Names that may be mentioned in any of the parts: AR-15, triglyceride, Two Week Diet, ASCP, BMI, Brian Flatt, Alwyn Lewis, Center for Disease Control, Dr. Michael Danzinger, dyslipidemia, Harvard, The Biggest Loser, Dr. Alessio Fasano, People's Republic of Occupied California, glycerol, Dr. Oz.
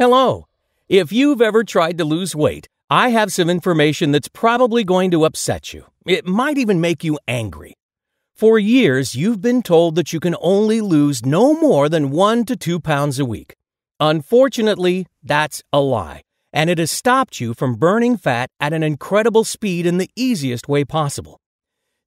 Hello. If you've ever tried to lose weight, I have some information that's probably going to upset you. It might even make you angry. For years, you've been told that you can only lose no more than 1 to 2 pounds a week. Unfortunately, that's a lie, and it has stopped you from burning fat at an incredible speed in the easiest way possible.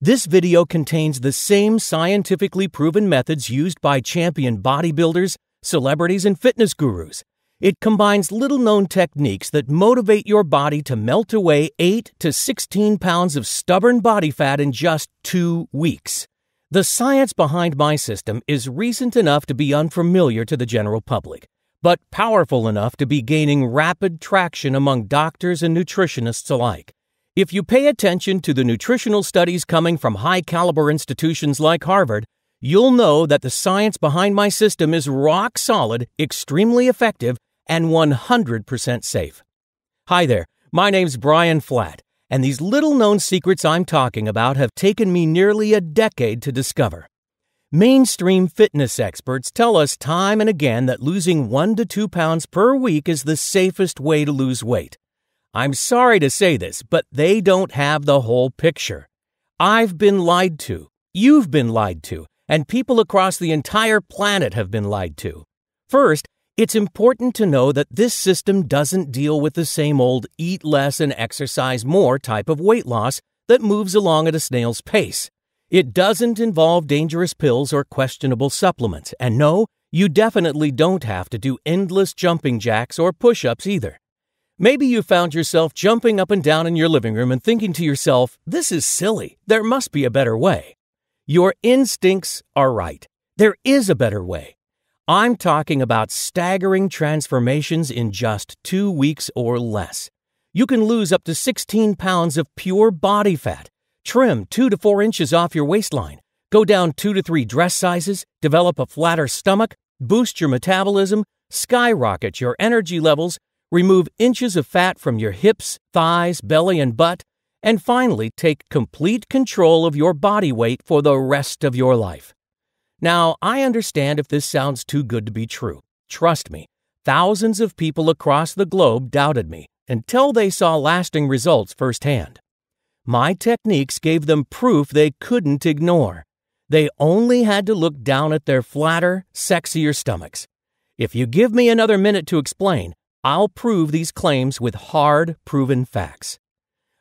This video contains the same scientifically proven methods used by champion bodybuilders, celebrities, and fitness gurus. It combines little-known techniques that motivate your body to melt away 8 to 16 pounds of stubborn body fat in just 2 weeks. The science behind my system is recent enough to be unfamiliar to the general public, but powerful enough to be gaining rapid traction among doctors and nutritionists alike. If you pay attention to the nutritional studies coming from high-caliber institutions like Harvard, you'll know that the science behind my system is rock-solid, extremely effective, and 100% safe. Hi there, my name's Brian Flatt, and these little-known secrets I'm talking about have taken me nearly a decade to discover. Mainstream fitness experts tell us time and again that losing 1 to 2 pounds per week is the safest way to lose weight. I'm sorry to say this, but they don't have the whole picture. I've been lied to, you've been lied to, and people across the entire planet have been lied to. First, it's important to know that this system doesn't deal with the same old eat less and exercise more type of weight loss that moves along at a snail's pace. It doesn't involve dangerous pills or questionable supplements, and no, you definitely don't have to do endless jumping jacks or push-ups either. Maybe you found yourself jumping up and down in your living room and thinking to yourself, "This is silly, there must be a better way." Your instincts are right. There is a better way. I'm talking about staggering transformations in just 2 weeks or less. You can lose up to 16 pounds of pure body fat, trim 2 to 4 inches off your waistline, go down 2 to 3 dress sizes, develop a flatter stomach, boost your metabolism, skyrocket your energy levels, remove inches of fat from your hips, thighs, belly, and butt, and finally take complete control of your body weight for the rest of your life. Now, I understand if this sounds too good to be true. Trust me, thousands of people across the globe doubted me until they saw lasting results firsthand. My techniques gave them proof they couldn't ignore. They only had to look down at their flatter, sexier stomachs. If you give me another minute to explain, I'll prove these claims with hard, proven facts.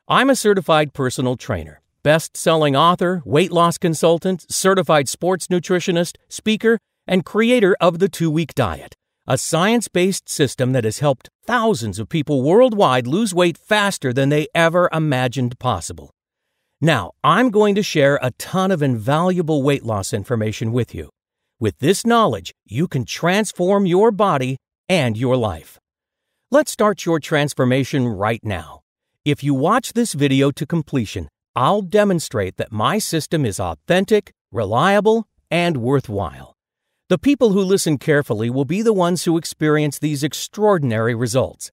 I'm a certified personal trainer, best-selling author, weight loss consultant, certified sports nutritionist, speaker, and creator of the 2 Week Diet, a science-based system that has helped thousands of people worldwide lose weight faster than they ever imagined possible. Now, I'm going to share a ton of invaluable weight loss information with you. With this knowledge, you can transform your body and your life. Let's start your transformation right now. If you watch this video to completion, I'll demonstrate that my system is authentic, reliable, and worthwhile. The people who listen carefully will be the ones who experience these extraordinary results.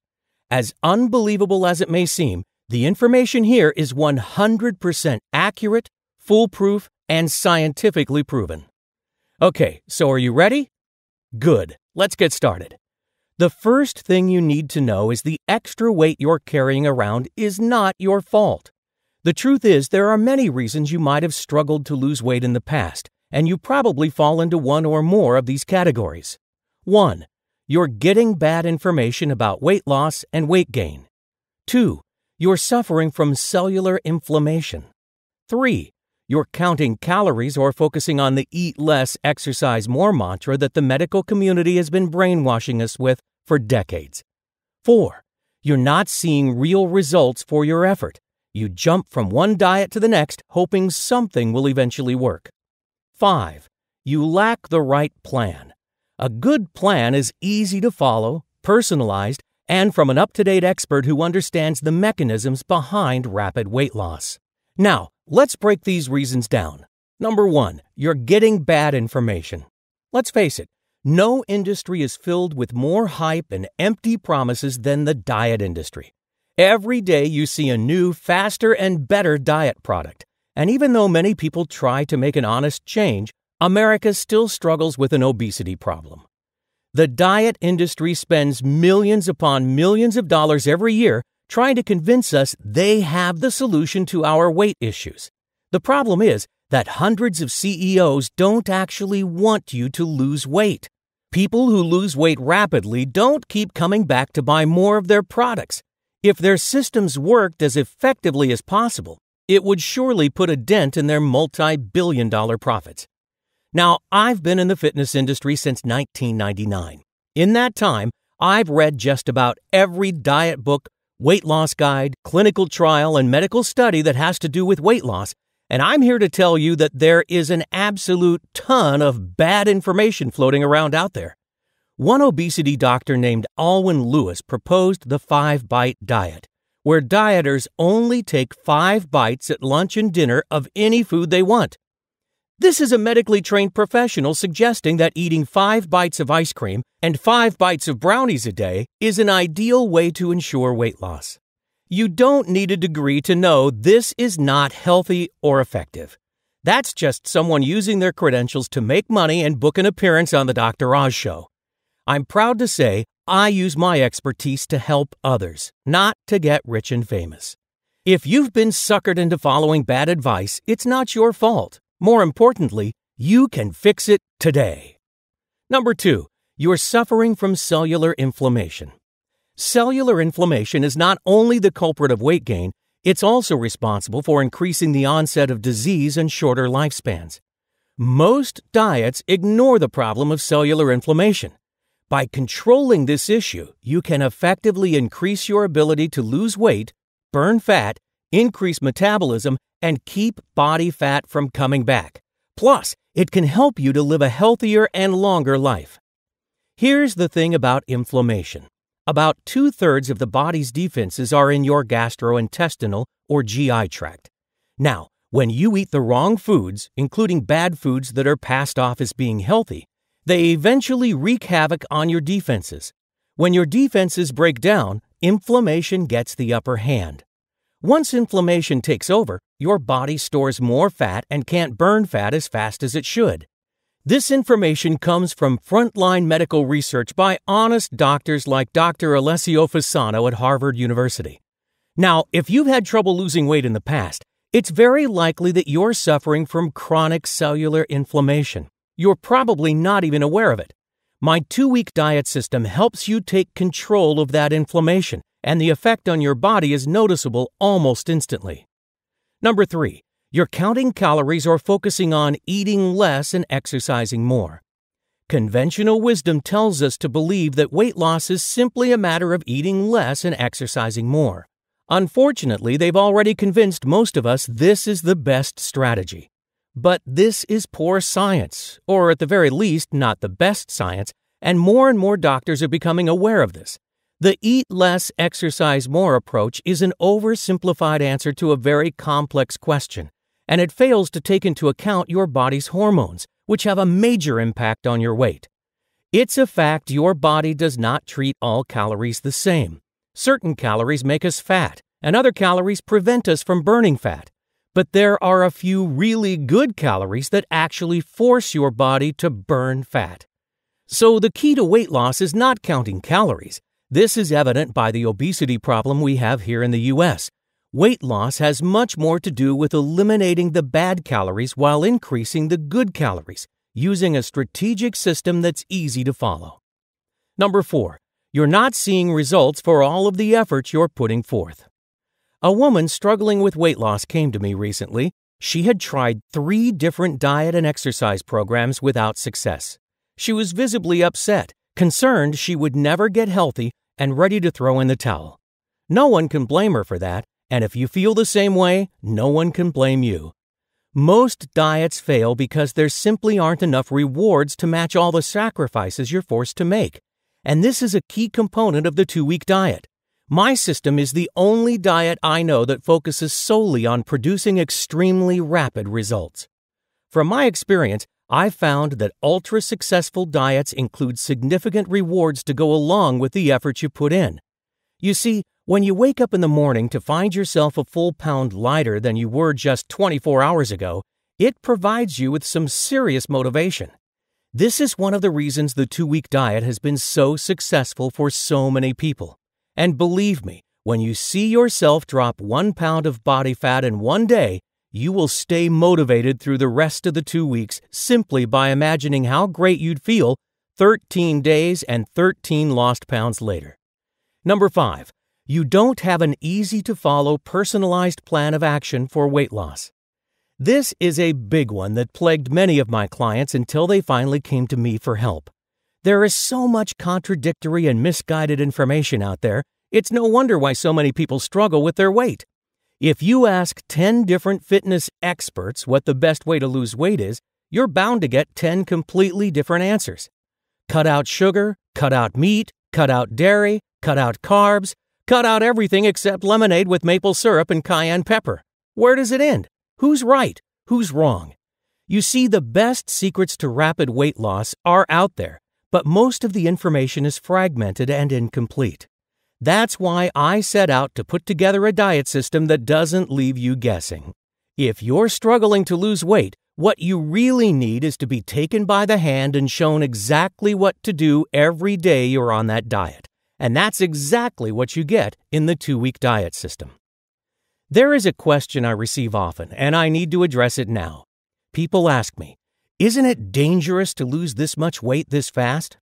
As unbelievable as it may seem, the information here is 100% accurate, foolproof, and scientifically proven. Okay, so are you ready? Good, let's get started. The first thing you need to know is the extra weight you're carrying around is not your fault. The truth is, there are many reasons you might have struggled to lose weight in the past, and you probably fall into one or more of these categories. 1. You're getting bad information about weight loss and weight gain. 2. You're suffering from cellular inflammation. 3. You're counting calories or focusing on the eat less, exercise more mantra that the medical community has been brainwashing us with for decades. 4. You're not seeing real results for your effort. You jump from one diet to the next, hoping something will eventually work. 5. You lack the right plan. A good plan is easy to follow, personalized, and from an up-to-date expert who understands the mechanisms behind rapid weight loss. Now, let's break these reasons down. Number 1. You're getting bad information. Let's face it, no industry is filled with more hype and empty promises than the diet industry. Every day you see a new, faster, and better diet product. And even though many people try to make an honest change, America still struggles with an obesity problem. The diet industry spends millions upon millions of dollars every year trying to convince us they have the solution to our weight issues. The problem is that hundreds of CEOs don't actually want you to lose weight. People who lose weight rapidly don't keep coming back to buy more of their products. If their systems worked as effectively as possible, it would surely put a dent in their multi-billion-dollar profits. Now, I've been in the fitness industry since 1999. In that time, I've read just about every diet book, weight loss guide, clinical trial, and medical study that has to do with weight loss, and I'm here to tell you that there is an absolute ton of bad information floating around out there. One obesity doctor named Alwyn Lewis proposed the 5-bite diet, where dieters only take 5 bites at lunch and dinner of any food they want. This is a medically trained professional suggesting that eating 5 bites of ice cream and 5 bites of brownies a day is an ideal way to ensure weight loss. You don't need a degree to know this is not healthy or effective. That's just someone using their credentials to make money and book an appearance on the Dr. Oz show. I'm proud to say I use my expertise to help others, not to get rich and famous. If you've been suckered into following bad advice, it's not your fault. More importantly, you can fix it today. Number 2, you're suffering from cellular inflammation. Cellular inflammation is not only the culprit of weight gain, it's also responsible for increasing the onset of disease and shorter lifespans. Most diets ignore the problem of cellular inflammation. By controlling this issue, you can effectively increase your ability to lose weight, burn fat, increase metabolism, and keep body fat from coming back. Plus, it can help you to live a healthier and longer life. Here's the thing about inflammation. About 2/3 of the body's defenses are in your gastrointestinal or GI tract. Now, when you eat the wrong foods, including bad foods that are passed off as being healthy, they eventually wreak havoc on your defenses. When your defenses break down, inflammation gets the upper hand. Once inflammation takes over, your body stores more fat and can't burn fat as fast as it should. This information comes from frontline medical research by honest doctors like Dr. Alessio Fasano at Harvard University. Now, if you've had trouble losing weight in the past, it's very likely that you're suffering from chronic cellular inflammation. You're probably not even aware of it. My 2-week diet system helps you take control of that inflammation, and the effect on your body is noticeable almost instantly. Number 3. You're counting calories or focusing on eating less and exercising more. Conventional wisdom tells us to believe that weight loss is simply a matter of eating less and exercising more. Unfortunately, they've already convinced most of us this is the best strategy. But this is poor science, or at the very least, not the best science, and more doctors are becoming aware of this. The eat less, exercise more approach is an oversimplified answer to a very complex question, and it fails to take into account your body's hormones, which have a major impact on your weight. It's a fact your body does not treat all calories the same. Certain calories make us fat, and other calories prevent us from burning fat. But there are a few really good calories that actually force your body to burn fat. So the key to weight loss is not counting calories. This is evident by the obesity problem we have here in the U.S. Weight loss has much more to do with eliminating the bad calories while increasing the good calories, using a strategic system that's easy to follow. Number 4. You're not seeing results for all of the efforts you're putting forth. A woman struggling with weight loss came to me recently. She had tried 3 different diet and exercise programs without success. She was visibly upset, concerned she would never get healthy, and ready to throw in the towel. No one can blame her for that, and if you feel the same way, no one can blame you. Most diets fail because there simply aren't enough rewards to match all the sacrifices you're forced to make. And this is a key component of the 2-week diet. My system is the only diet I know that focuses solely on producing extremely rapid results. From my experience, I've found that ultra-successful diets include significant rewards to go along with the effort you put in. You see, when you wake up in the morning to find yourself a full pound lighter than you were just 24 hours ago, it provides you with some serious motivation. This is one of the reasons the two-week diet has been so successful for so many people. And believe me, when you see yourself drop 1 pound of body fat in one day, you will stay motivated through the rest of the 2 weeks simply by imagining how great you'd feel 13 days and 13 lost pounds later. Number 5. You don't have an easy-to-follow personalized plan of action for weight loss. This is a big one that plagued many of my clients until they finally came to me for help. There is so much contradictory and misguided information out there, it's no wonder why so many people struggle with their weight. If you ask 10 different fitness experts what the best way to lose weight is, you're bound to get 10 completely different answers. Cut out sugar, cut out meat, cut out dairy, cut out carbs, cut out everything except lemonade with maple syrup and cayenne pepper. Where does it end? Who's right? Who's wrong? You see, the best secrets to rapid weight loss are out there, but most of the information is fragmented and incomplete. That's why I set out to put together a diet system that doesn't leave you guessing. If you're struggling to lose weight, what you really need is to be taken by the hand and shown exactly what to do every day you're on that diet. And that's exactly what you get in the two-week diet system. There is a question I receive often, and I need to address it now. People ask me, "Isn't it dangerous to lose this much weight this fast?"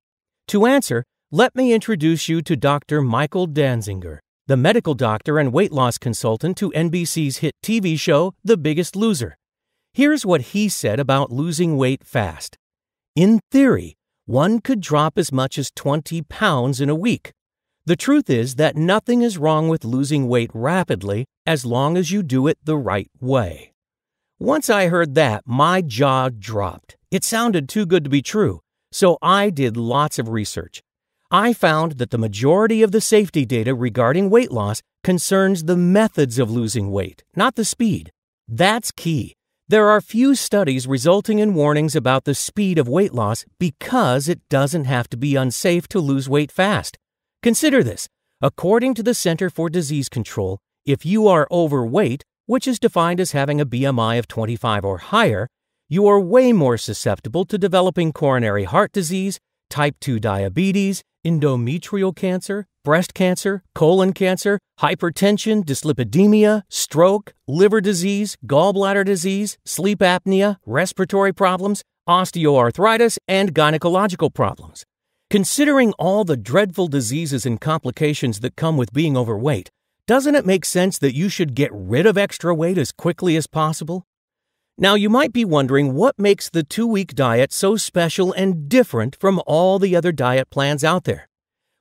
To answer, let me introduce you to Dr. Michael Danzinger, the medical doctor and weight loss consultant to NBC's hit TV show, The Biggest Loser. Here's what he said about losing weight fast. In theory, one could drop as much as 20 pounds in a week. The truth is that nothing is wrong with losing weight rapidly as long as you do it the right way. Once I heard that, my jaw dropped. It sounded too good to be true, so I did lots of research. I found that the majority of the safety data regarding weight loss concerns the methods of losing weight, not the speed. That's key. There are few studies resulting in warnings about the speed of weight loss because it doesn't have to be unsafe to lose weight fast. Consider this. According to the Center for Disease Control, if you are overweight, which is defined as having a BMI of 25 or higher, you are way more susceptible to developing coronary heart disease, type 2 diabetes, endometrial cancer, breast cancer, colon cancer, hypertension, dyslipidemia, stroke, liver disease, gallbladder disease, sleep apnea, respiratory problems, osteoarthritis, and gynecological problems. Considering all the dreadful diseases and complications that come with being overweight, doesn't it make sense that you should get rid of extra weight as quickly as possible? Now, you might be wondering what makes the two-week diet so special and different from all the other diet plans out there.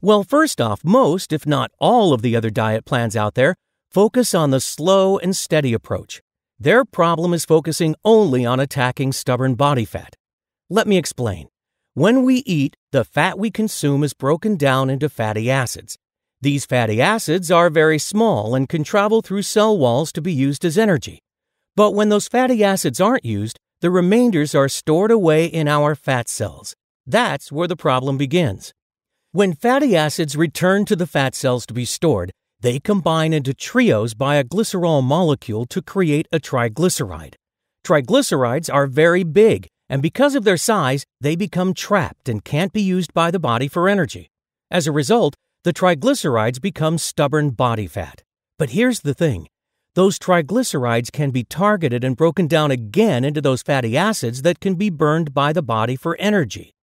Well, first off, most, if not all of the other diet plans out there, focus on the slow and steady approach. Their problem is focusing only on attacking stubborn body fat. Let me explain. When we eat, the fat we consume is broken down into fatty acids. These fatty acids are very small and can travel through cell walls to be used as energy. But when those fatty acids aren't used, the remainders are stored away in our fat cells. That's where the problem begins. When fatty acids return to the fat cells to be stored, they combine into trios by a glycerol molecule to create a triglyceride. Triglycerides are very big, and because of their size, they become trapped and can't be used by the body for energy. As a result, the triglycerides become stubborn body fat. But here's the thing. Those triglycerides can be targeted and broken down again into those fatty acids that can be burned by the body for energy.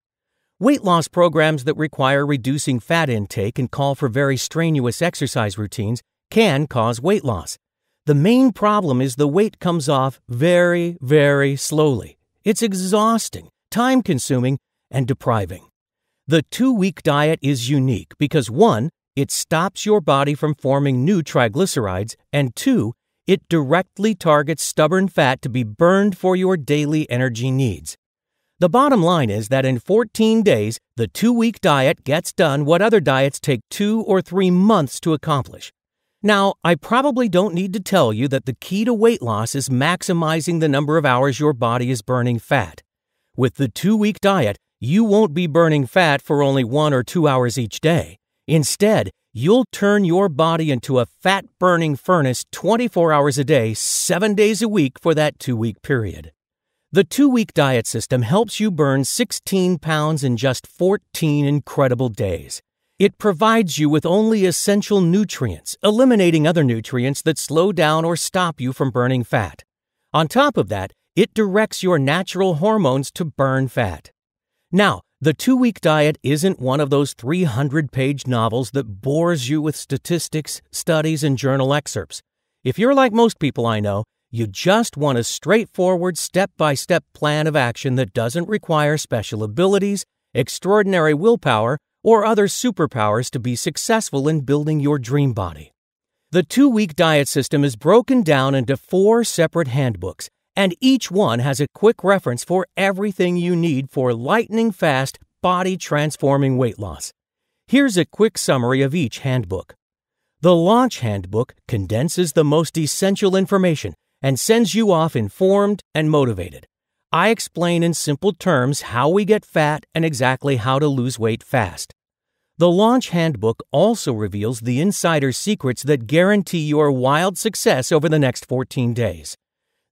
Weight loss programs that require reducing fat intake and call for very strenuous exercise routines can cause weight loss. The main problem is the weight comes off very, very slowly. It's exhausting, time-consuming, and depriving. The two-week diet is unique because 1. It stops your body from forming new triglycerides, and 2. It directly targets stubborn fat to be burned for your daily energy needs. The bottom line is that in 14 days, the two-week diet gets done what other diets take 2 or 3 months to accomplish. Now, I probably don't need to tell you that the key to weight loss is maximizing the number of hours your body is burning fat. With the two-week diet, you won't be burning fat for only 1 or 2 hours each day. Instead, you'll turn your body into a fat-burning furnace 24 hours a day, 7 days a week for that two-week period. The 2-week diet system helps you burn 16 pounds in just 14 incredible days. It provides you with only essential nutrients, eliminating other nutrients that slow down or stop you from burning fat. On top of that, it directs your natural hormones to burn fat. Now, the 2-week diet isn't one of those 300-page novels that bores you with statistics, studies, and journal excerpts. If you're like most people I know, you just want a straightforward, step-by-step plan of action that doesn't require special abilities, extraordinary willpower, or other superpowers to be successful in building your dream body. The 2-week diet system is broken down into 4 separate handbooks, and each one has a quick reference for everything you need for lightning-fast, body-transforming weight loss. Here's a quick summary of each handbook. The Launch Handbook condenses the most essential information and sends you off informed and motivated. I explain in simple terms how we get fat and exactly how to lose weight fast. The Launch Handbook also reveals the insider secrets that guarantee your wild success over the next 14 days.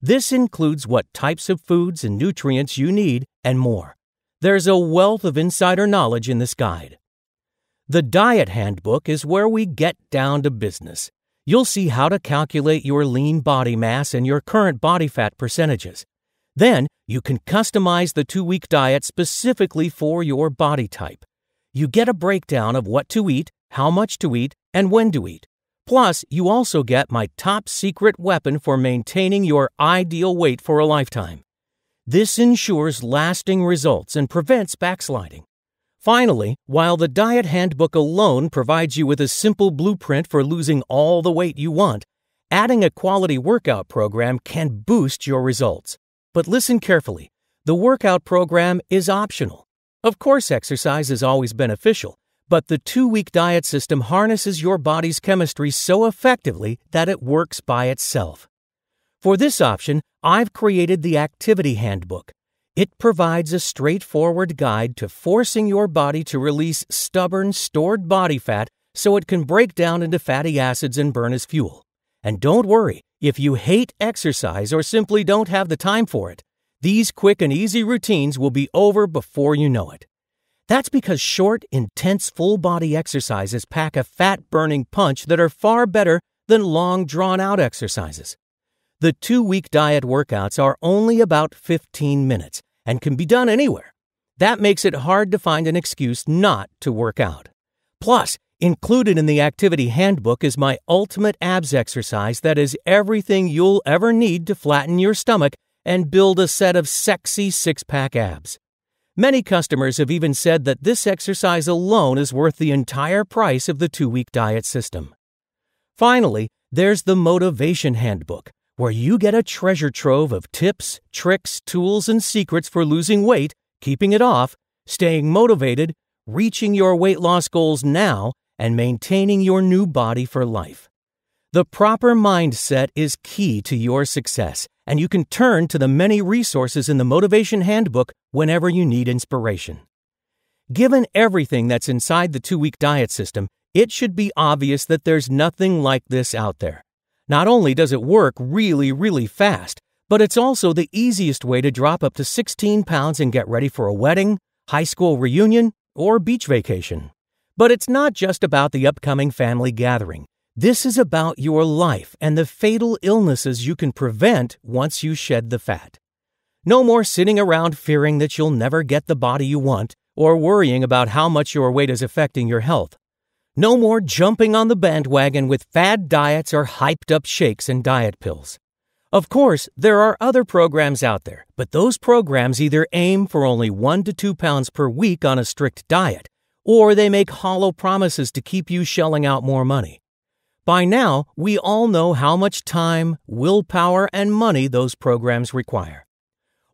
This includes what types of foods and nutrients you need and more. There's a wealth of insider knowledge in this guide. The Diet Handbook is where we get down to business. You'll see how to calculate your lean body mass and your current body fat percentages. Then, you can customize the 2-week diet specifically for your body type. You get a breakdown of what to eat, how much to eat, and when to eat. Plus, you also get my top secret weapon for maintaining your ideal weight for a lifetime. This ensures lasting results and prevents backsliding. Finally, while the Diet Handbook alone provides you with a simple blueprint for losing all the weight you want, adding a quality workout program can boost your results. But listen carefully. The workout program is optional. Of course, exercise is always beneficial, but the 2-week diet system harnesses your body's chemistry so effectively that it works by itself. For this option, I've created the Activity Handbook. It provides a straightforward guide to forcing your body to release stubborn, stored body fat so it can break down into fatty acids and burn as fuel. And don't worry, if you hate exercise or simply don't have the time for it, these quick and easy routines will be over before you know it. That's because short, intense, full-body exercises pack a fat-burning punch that are far better than long, drawn-out exercises. The 2-week diet workouts are only about 15 minutes and can be done anywhere. That makes it hard to find an excuse not to work out. Plus, included in the Activity Handbook is my ultimate abs exercise that is everything you'll ever need to flatten your stomach and build a set of sexy six-pack abs. Many customers have even said that this exercise alone is worth the entire price of the 2-week diet system. Finally, there's the Motivation Handbook, where you get a treasure trove of tips, tricks, tools, and secrets for losing weight, keeping it off, staying motivated, reaching your weight loss goals now, and maintaining your new body for life. The proper mindset is key to your success, and you can turn to the many resources in the Motivation Handbook whenever you need inspiration. Given everything that's inside the 2-week diet system, it should be obvious that there's nothing like this out there. Not only does it work really, really fast, but it's also the easiest way to drop up to 16 pounds and get ready for a wedding, high school reunion, or beach vacation. But it's not just about the upcoming family gathering. This is about your life and the fatal illnesses you can prevent once you shed the fat. No more sitting around fearing that you'll never get the body you want or worrying about how much your weight is affecting your health. No more jumping on the bandwagon with fad diets or hyped-up shakes and diet pills. Of course, there are other programs out there, but those programs either aim for only 1 to 2 pounds per week on a strict diet, or they make hollow promises to keep you shelling out more money. By now, we all know how much time, willpower, and money those programs require.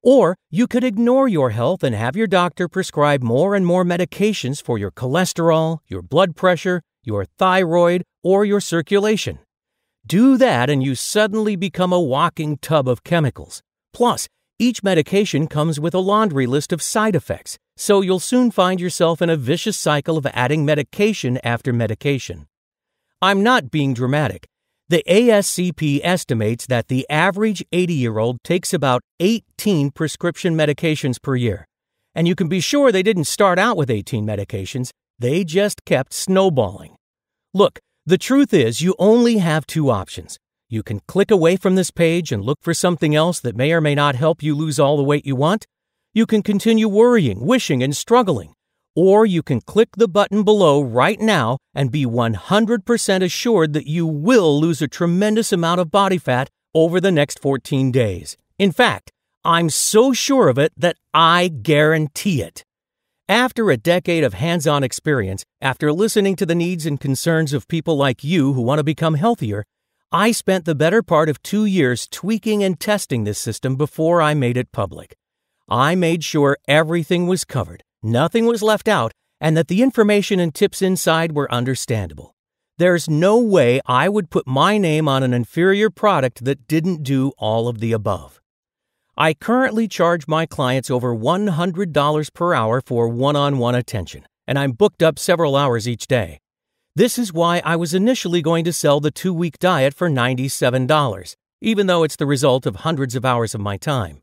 Or you could ignore your health and have your doctor prescribe more and more medications for your cholesterol, your blood pressure, your thyroid, or your circulation. Do that and you suddenly become a walking tub of chemicals. Plus, each medication comes with a laundry list of side effects, so you'll soon find yourself in a vicious cycle of adding medication after medication. I'm not being dramatic. The ASCP estimates that the average 80-year-old takes about 18 prescription medications per year. And you can be sure they didn't start out with 18 medications. They just kept snowballing. Look, the truth is you only have two options. You can click away from this page and look for something else that may or may not help you lose all the weight you want. You can continue worrying, wishing, and struggling. Or you can click the button below right now and be 100% assured that you will lose a tremendous amount of body fat over the next 14 days. In fact, I'm so sure of it that I guarantee it. After a decade of hands-on experience, after listening to the needs and concerns of people like you who want to become healthier, I spent the better part of 2 years tweaking and testing this system before I made it public. I made sure everything was covered, nothing was left out, and that the information and tips inside were understandable. There's no way I would put my name on an inferior product that didn't do all of the above. I currently charge my clients over $100 per hour for one-on-one attention, and I'm booked up several hours each day. This is why I was initially going to sell the 2-week diet for $97, even though it's the result of hundreds of hours of my time.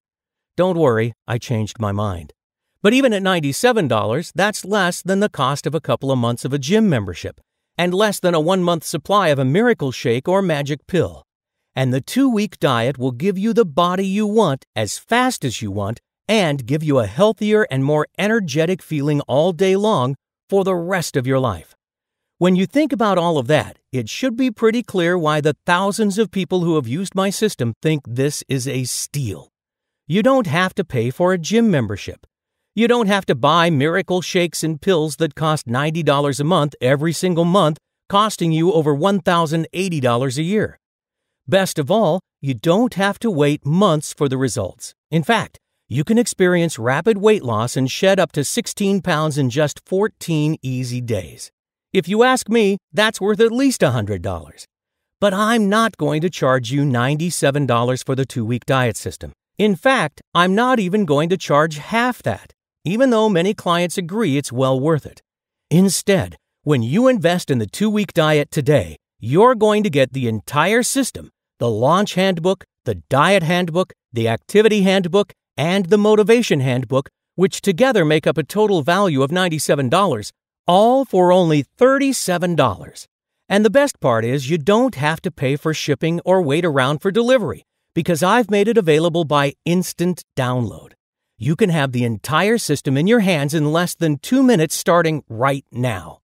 Don't worry, I changed my mind. But even at $97, that's less than the cost of a couple of months of a gym membership, and less than a one-month supply of a miracle shake or magic pill. And the 2-week diet will give you the body you want as fast as you want and give you a healthier and more energetic feeling all day long for the rest of your life. When you think about all of that, it should be pretty clear why the thousands of people who have used my system think this is a steal. You don't have to pay for a gym membership. You don't have to buy miracle shakes and pills that cost $90 a month every single month, costing you over $1,080 a year. Best of all, you don't have to wait months for the results. In fact, you can experience rapid weight loss and shed up to 16 pounds in just 14 easy days. If you ask me, that's worth at least $100. But I'm not going to charge you $97 for the 2-week diet system. In fact, I'm not even going to charge half that, even though many clients agree it's well worth it. Instead, when you invest in the 2-week diet today, you're going to get the entire system, the launch handbook, the diet handbook, the activity handbook, and the motivation handbook, which together make up a total value of $97, all for only $37. And the best part is you don't have to pay for shipping or wait around for delivery, because I've made it available by instant download. You can have the entire system in your hands in less than 2 minutes starting right now.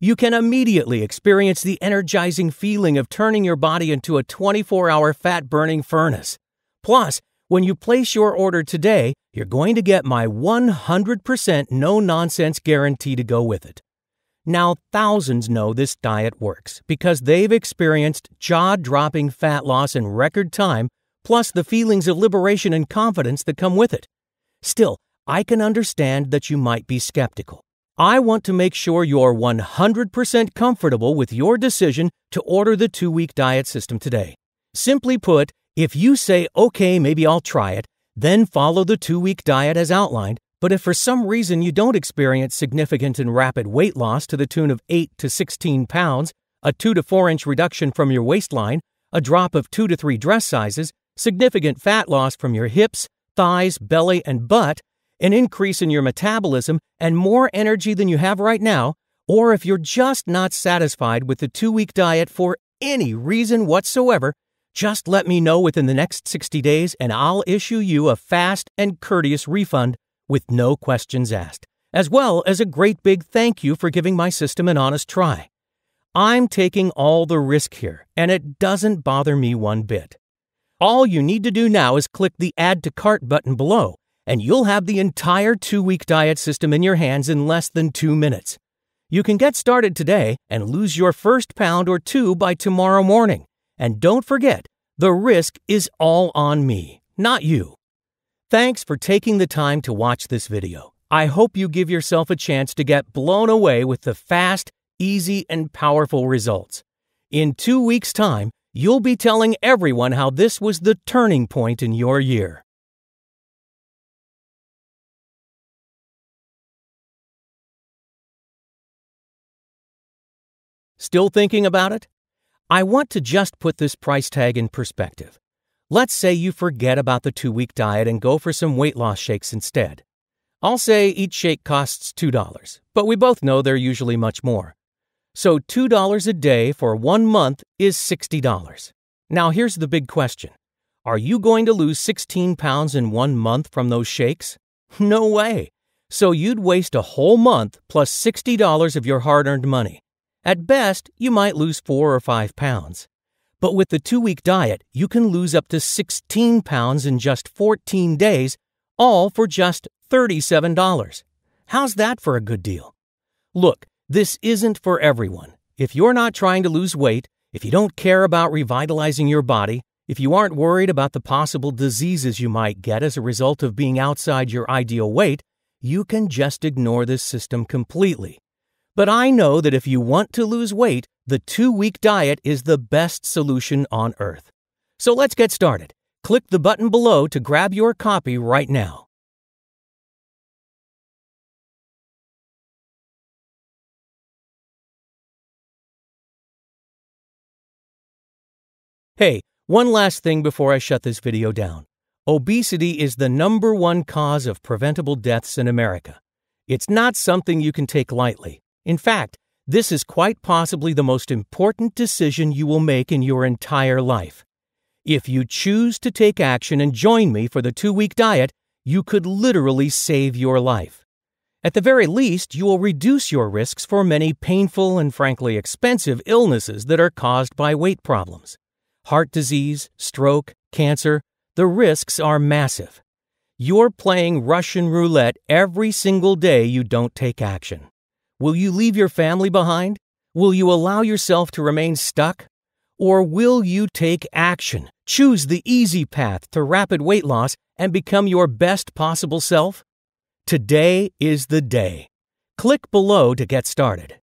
You can immediately experience the energizing feeling of turning your body into a 24-hour fat-burning furnace. Plus, when you place your order today, you're going to get my 100% no-nonsense guarantee to go with it. Now, thousands know this diet works because they've experienced jaw-dropping fat loss in record time, plus the feelings of liberation and confidence that come with it. Still, I can understand that you might be skeptical. I want to make sure you're 100% comfortable with your decision to order the 2-week diet system today. Simply put, if you say, okay, maybe I'll try it, then follow the 2-week diet as outlined, but if for some reason you don't experience significant and rapid weight loss to the tune of 8 to 16 pounds, a 2 to 4-inch reduction from your waistline, a drop of 2 to 3 dress sizes, significant fat loss from your hips, thighs, belly, and butt, an increase in your metabolism, and more energy than you have right now, or if you're just not satisfied with the 2-week diet for any reason whatsoever, just let me know within the next 60 days and I'll issue you a fast and courteous refund with no questions asked, as well as a great big thank you for giving my system an honest try. I'm taking all the risk here, and it doesn't bother me one bit. All you need to do now is click the Add to Cart button below, and you'll have the entire 2-week diet system in your hands in less than 2 minutes. You can get started today and lose your first pound or two by tomorrow morning. And don't forget, the risk is all on me, not you. Thanks for taking the time to watch this video. I hope you give yourself a chance to get blown away with the fast, easy, and powerful results. In 2 weeks' time, you'll be telling everyone how this was the turning point in your year. Still thinking about it? I want to just put this price tag in perspective. Let's say you forget about the 2-week diet and go for some weight loss shakes instead. I'll say each shake costs $2, but we both know they're usually much more. So $2 a day for 1 month is $60. Now here's the big question. Are you going to lose 16 pounds in 1 month from those shakes? No way. So you'd waste a whole month plus $60 of your hard-earned money. At best, you might lose 4 or 5 pounds. But with the 2-week diet, you can lose up to 16 pounds in just 14 days, all for just $37. How's that for a good deal? Look, this isn't for everyone. If you're not trying to lose weight, if you don't care about revitalizing your body, if you aren't worried about the possible diseases you might get as a result of being outside your ideal weight, you can just ignore this system completely. But I know that if you want to lose weight, the 2-week diet is the best solution on earth. So let's get started. Click the button below to grab your copy right now. Hey, one last thing before I shut this video down. Obesity is the #1 cause of preventable deaths in America. It's not something you can take lightly. In fact, this is quite possibly the most important decision you will make in your entire life. If you choose to take action and join me for the 2-week diet, you could literally save your life. At the very least, you will reduce your risks for many painful and frankly expensive illnesses that are caused by weight problems. Heart disease, stroke, cancer, the risks are massive. You're playing Russian roulette every single day you don't take action. Will you leave your family behind? Will you allow yourself to remain stuck? Or will you take action, choose the easy path to rapid weight loss, and become your best possible self? Today is the day. Click below to get started.